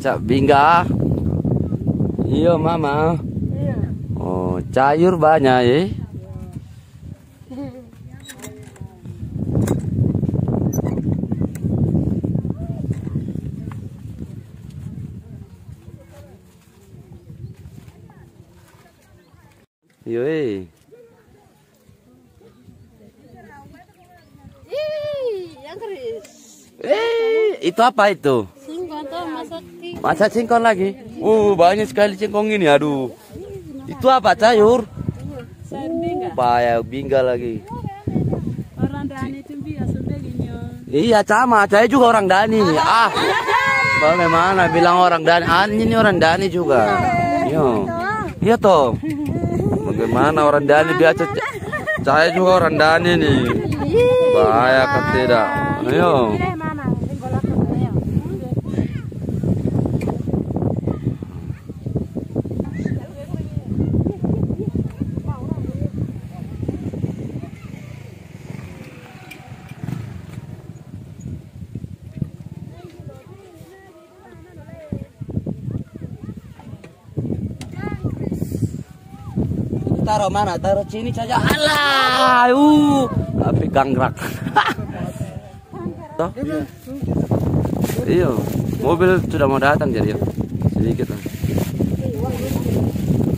Cak bingga. Iya mama. Iya. Oh, sayur banyak ya. Yoi. Yang keris. Itu apa itu? Singkong tuh masak. Masak singkong lagi. Banyak sekali singkong ini. Aduh. Itu apa sayur? Sayur bingga. Bayar bingga lagi. Orang Dani itu biasa begini. Iya sama, saya juga orang Dani. Ah. Bagaimana bilang orang Dani? Ini orang Dani juga. Iya toh. Bagaimana orang Dani biasa? Saya juga orang Dani nih. Bahaya kan tidak? Ayo. Taruh mana? Taruh sini saja. Alah, tapi gangrak. Toh? Iya. Mobil sudah mau datang jadi sedikit.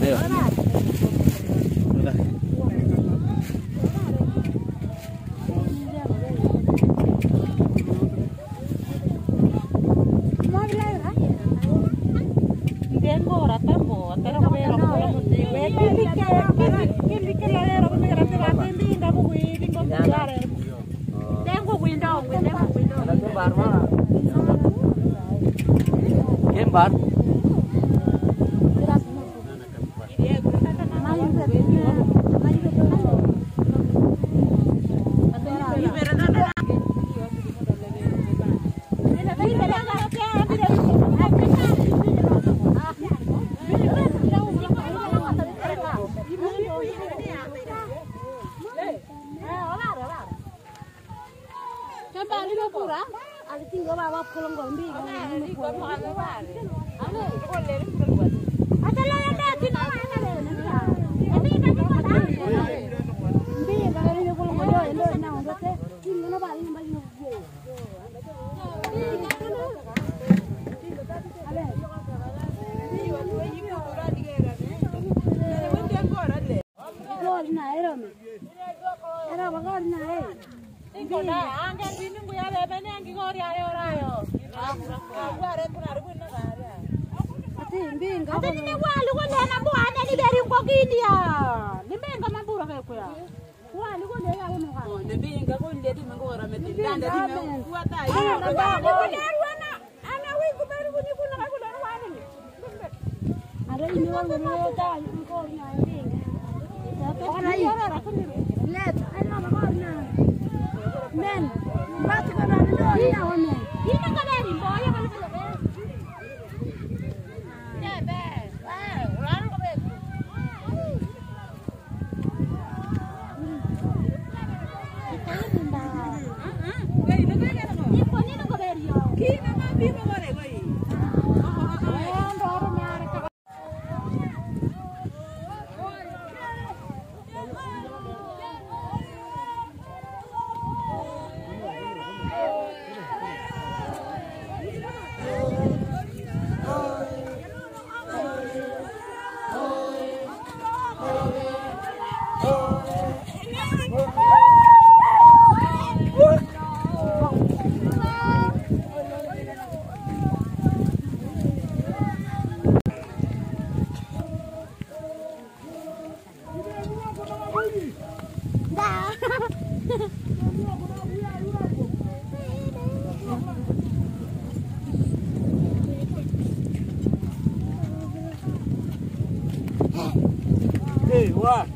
Ayo.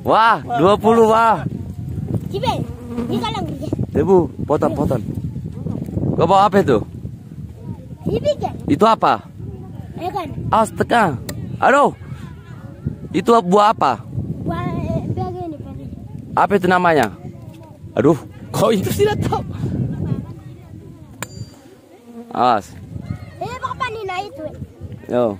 Wah, 20 wah. Ciben, ini kalang gede. Ibu, potong-potong. Kau bawa apa itu? Itu apa? Ikan. Astaga. Aduh. Itu buah apa? Buah begini, begini. Apa itu namanya? Aduh, kau itu tidak tahu. Awas. Ini apa panina itu? Oh.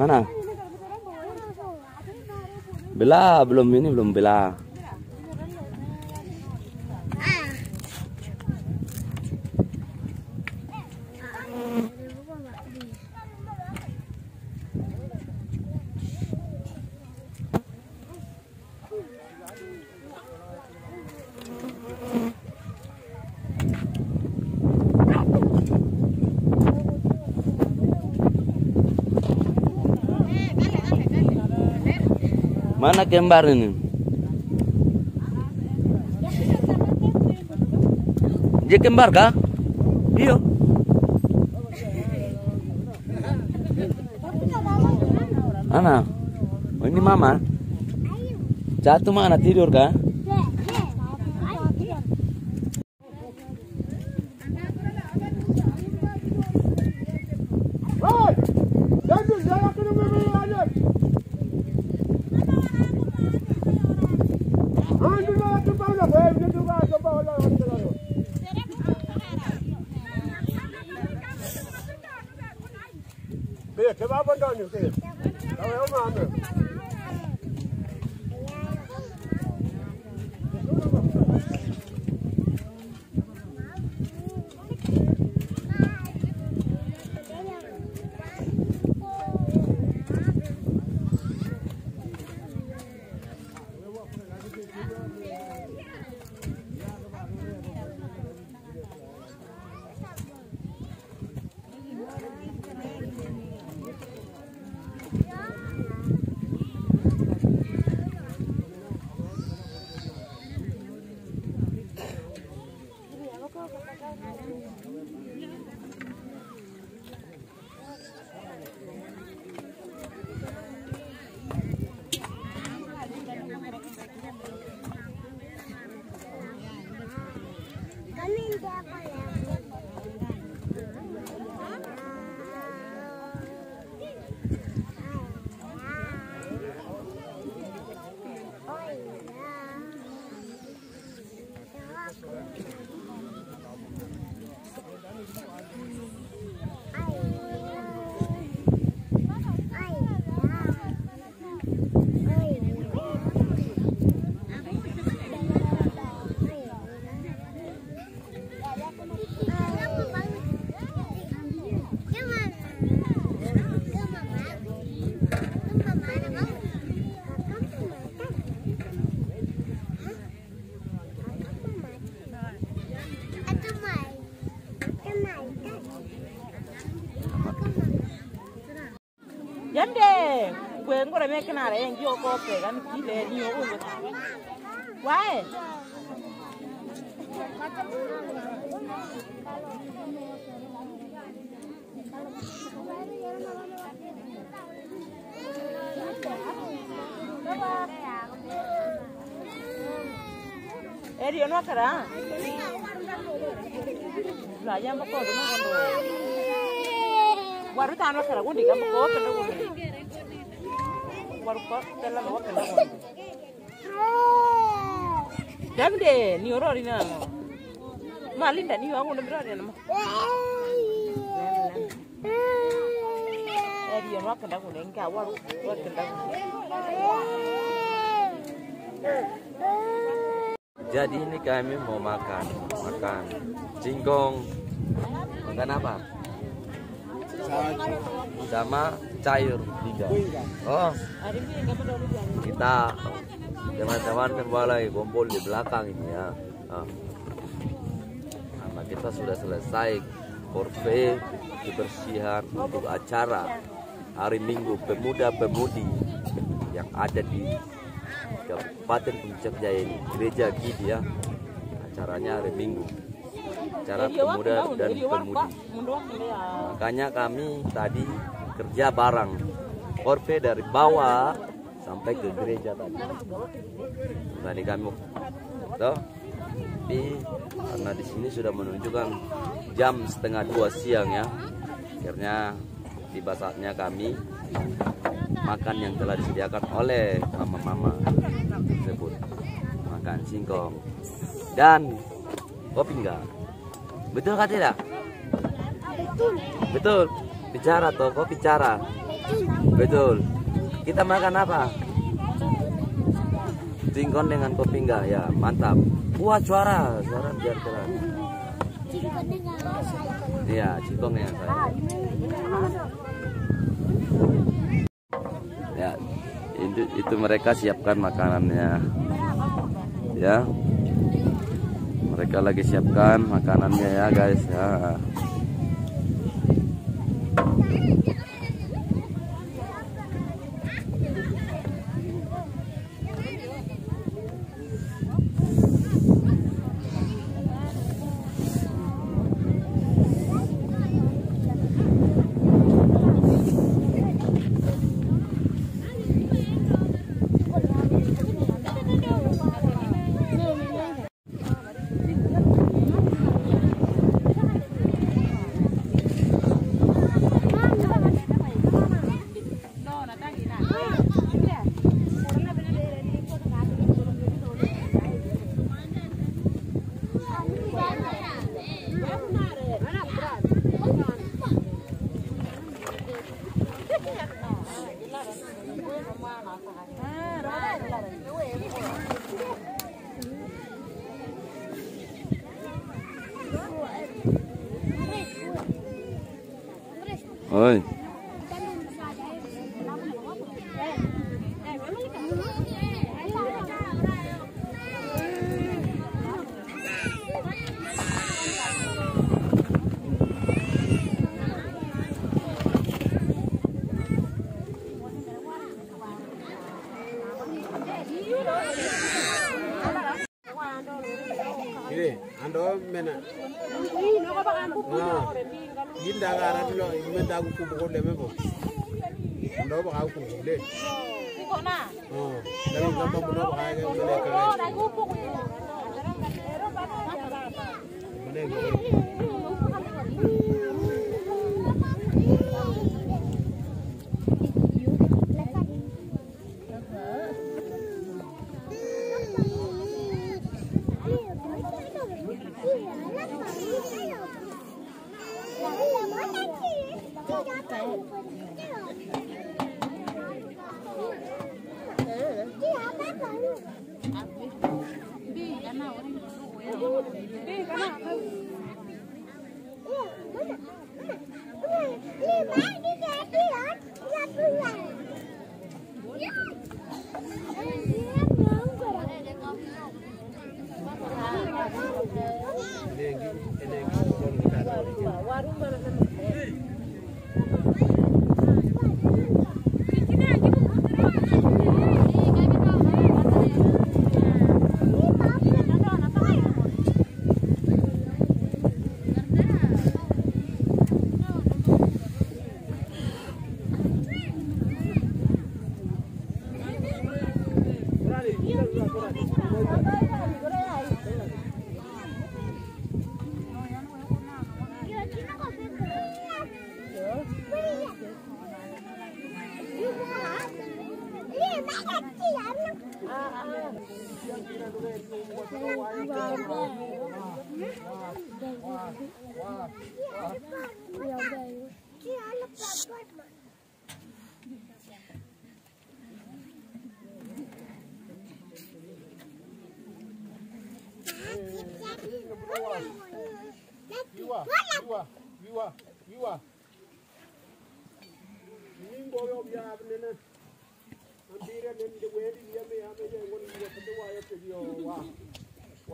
Mana? Bela belum, ini belum bela. Mana kembar ini? Dia kembar kah? Iya. Ana. Oh, ini mama. Jatuh mana tidur kah? Kenara yang dia kopi kan gila dia urut. Why? Dia nak kerana belajar makor dengan kondo. Baru tahan nak kerana gundi kan makor kena gundi. Jangan deh, ni orang ini nama. Malin dah ni orang nombor ada nama. Dia orang kena kuning kawal, orang kena. Jadi ini kami mau makan singkong. Makan apa? Sama cair tiga. Oh, kita teman-teman berbalai kumpul di belakang ini ya. Nah, kita sudah selesai korve kebersihan untuk acara hari Minggu pemuda-pemudi yang ada di Kabupaten Puncak Jaya ini, Gereja Kidul ya. Acaranya hari Minggu. Acara pemuda dan pemudi. Makanya kami tadi kerja bareng, korve dari bawah sampai ke gereja tadi. Tadi kamu, toh? Karena di sini sudah menunjukkan jam 13:30 siang ya. Akhirnya tiba saatnya kami makan yang telah disediakan oleh mama-mama tersebut. Makan singkong dan kopi enggak? Betul kan tidak? Betul. Betul. Bicara toh, kopi bicara. Betul. Kita makan apa? Singkong dengan kopi enggak? Ya, mantap. Wah, suara biar terang. Iya, singkong dengan saya. Ya, itu mereka siapkan makanannya. Ya. Mereka lagi siapkan makanannya ya, guys ya. Oi.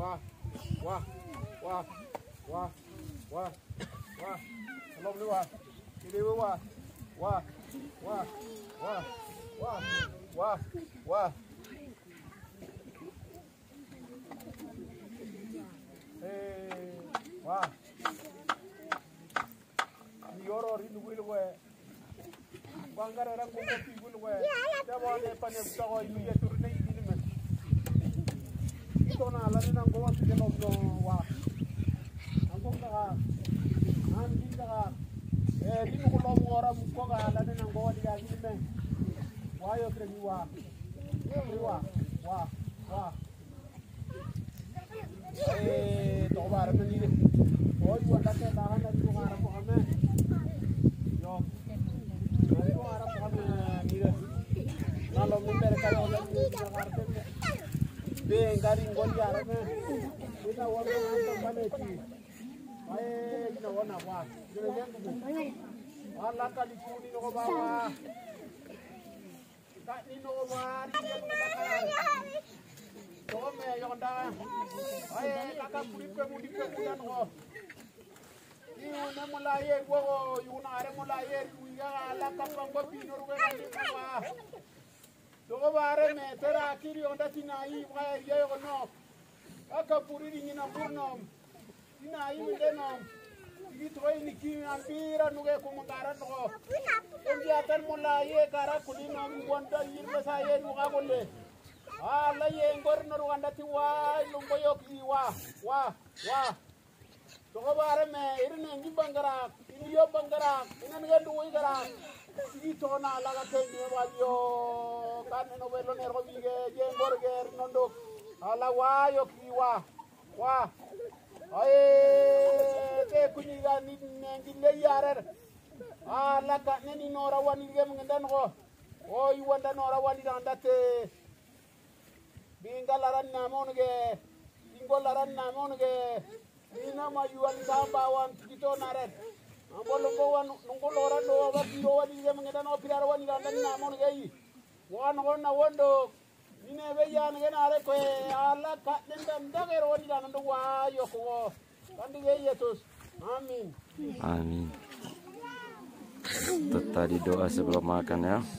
Wah, Amin. Tadi doa sebelum makan ya. Hah?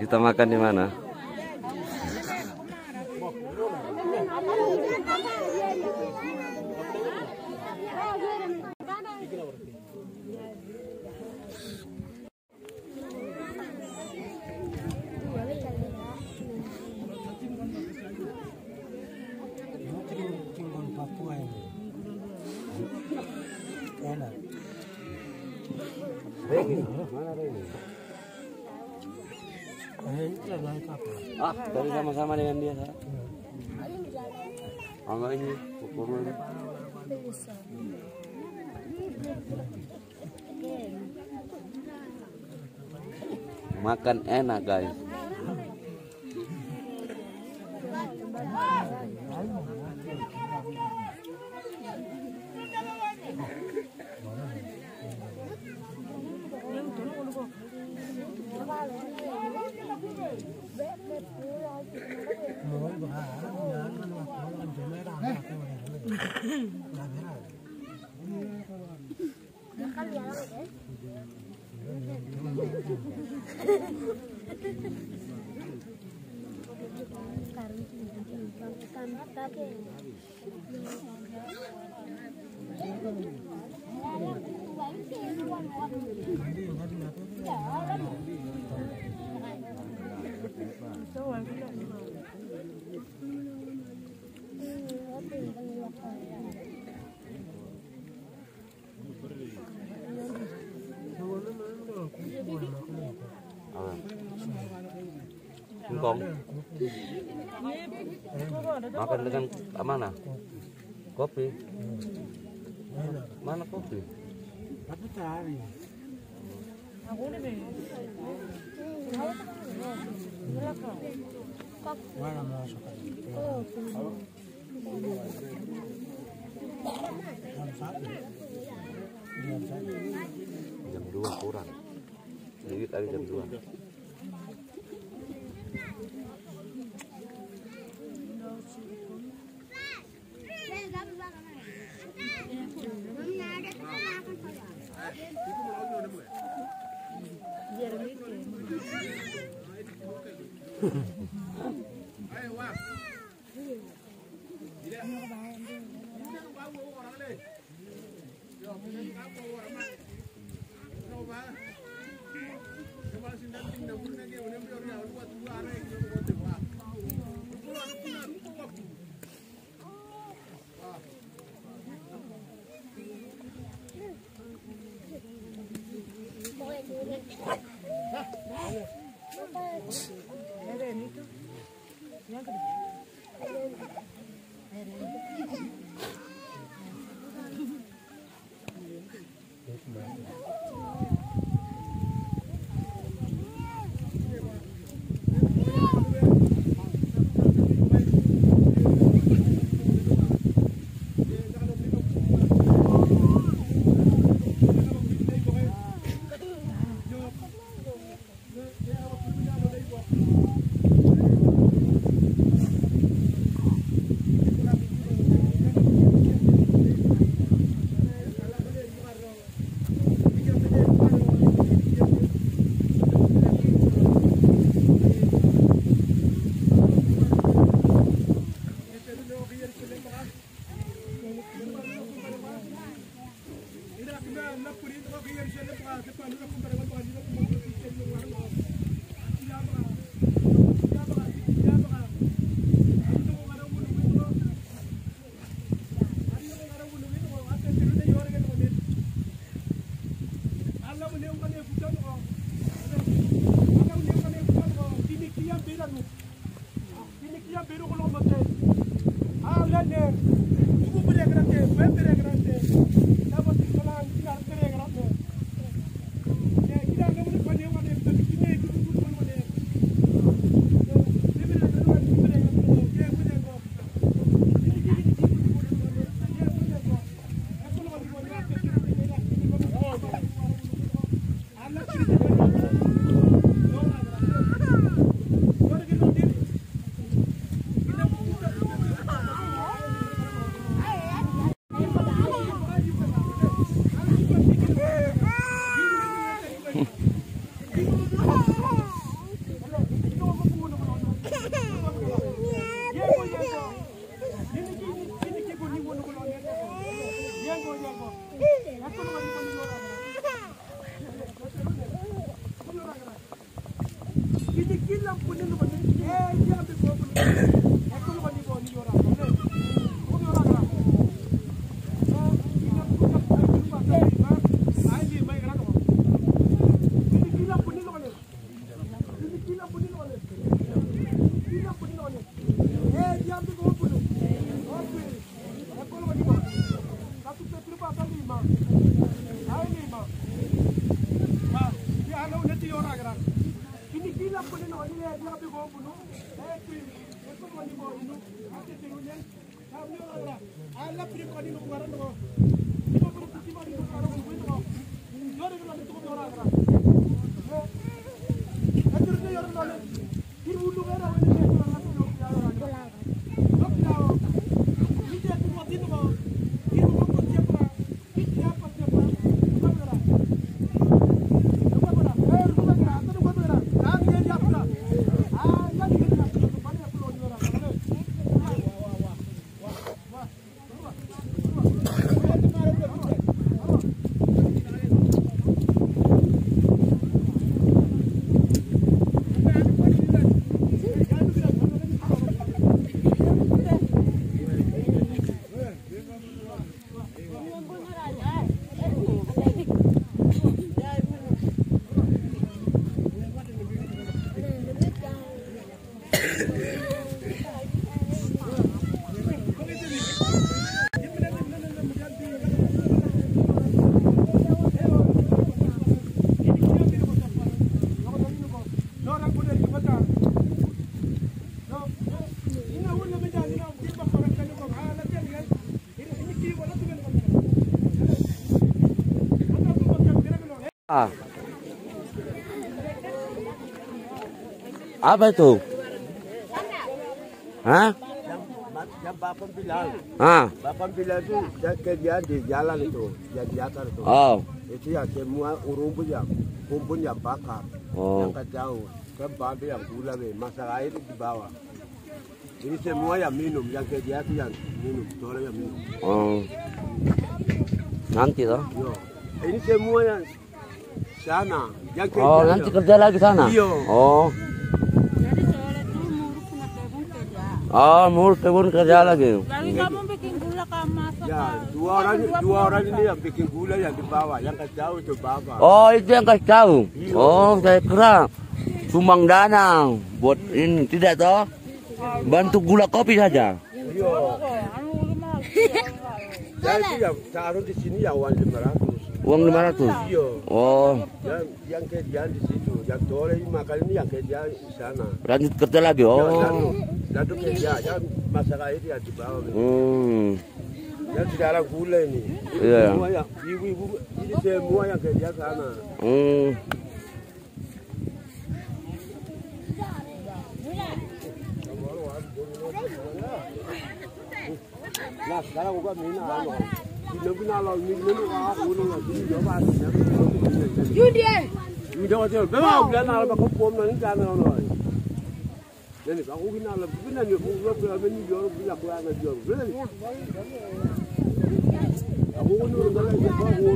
Kita makan di mana? Makan enak guys. Singkong. Makan dengan mana? Kopi. Mana kopi? Aku cari. Aku udah beli. Mana masuk? Jam 2 kurang. Jadi tadi jam 2. Apa itu? Hah? Jam Bapak Bilal. Hah? Bapak Bilal itu kerja di jalan itu, di atas itu. Oh. Itu ya semua urumbu yang kumpul yang bakar. Oh. Yang kacau, kebabe yang gula be, masalah itu di bawah. Ini semua yang minum, yang kerja itu yang minum, orang yang minum. Oh. Nanti toh? Yo. Ini semua yang sana, yang kerja. Oh, nanti yo. Kerja lagi sana. Yo. Oh. Oh, mur kebun kerja lagi. Lalu kamu bikin gula kamu masak. Ya, dua orang ini yang bikin gula yang di bawah, yang kacau itu bapak. Oh, itu yang kacau. Oh, saya kira sumbang dana buat ini tidak toh? Bantu gula kopi saja. Iya. Jadi yang taruh di sini ya uang 500. Uang 500. Iya. Oh. Yang kerjaan di situ, yang toleh makan ini yang kerjaan di sana. Lanjut kerja lagi. Oh. Lalu kerja masalah itu yang dibawa. Yang tidak ada gula ini. Yeah. Semua yang ibu-ibu ini semua yang kerja sana. Nah sekarang gua minum. Jadi aku kenal lebih benar ya,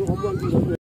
aku kenal